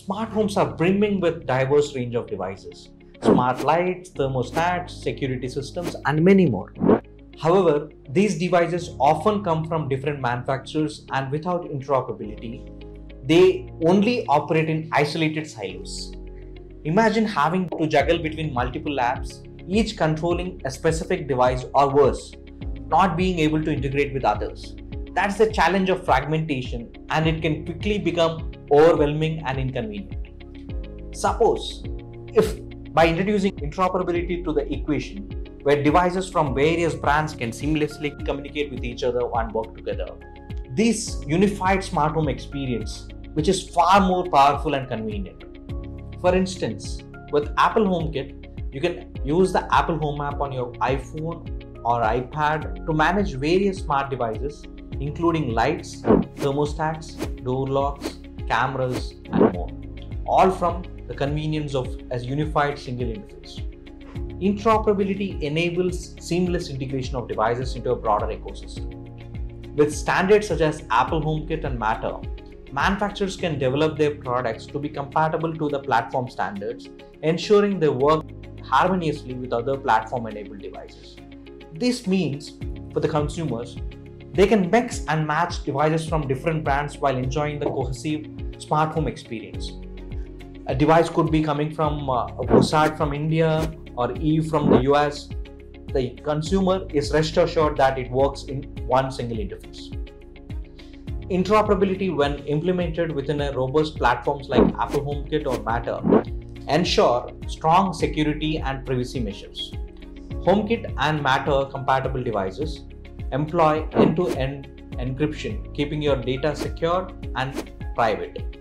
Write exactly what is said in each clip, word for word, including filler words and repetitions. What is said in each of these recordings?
Smart homes are brimming with diverse range of devices, smart lights, thermostats, security systems, and many more. However, these devices often come from different manufacturers, and without interoperability, they only operate in isolated silos. Imagine having to juggle between multiple apps, each controlling a specific device, or worse, not being able to integrate with others. That's the challenge of fragmentation, and it can quickly become overwhelming and inconvenient. Suppose if by introducing interoperability to the equation, where devices from various brands can seamlessly communicate with each other and work together, this unified smart home experience, which is far more powerful and convenient. For instance, with Apple HomeKit, you can use the Apple Home app on your iPhone or iPad to manage various smart devices, including lights, thermostats, door locks, cameras, and more, all from the convenience of a unified single interface. Interoperability enables seamless integration of devices into a broader ecosystem. With standards such as Apple HomeKit and Matter, manufacturers can develop their products to be compatible to the platform standards, ensuring they work harmoniously with other platform-enabled devices. This means, for the consumers, they can mix and match devices from different brands while enjoying the cohesive smart home experience. A device could be coming from uh, Bosart from India or Eve from the U S. The consumer is rest assured that it works in one single interface. Interoperability, when implemented within a robust platforms like Apple HomeKit or Matter, ensure strong security and privacy measures. HomeKit and Matter compatible devices employ end-to-end encryption, keeping your data secure and private.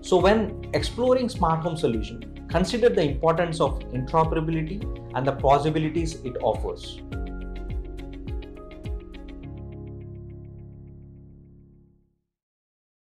So when exploring smart home solution, consider the importance of interoperability and the possibilities it offers.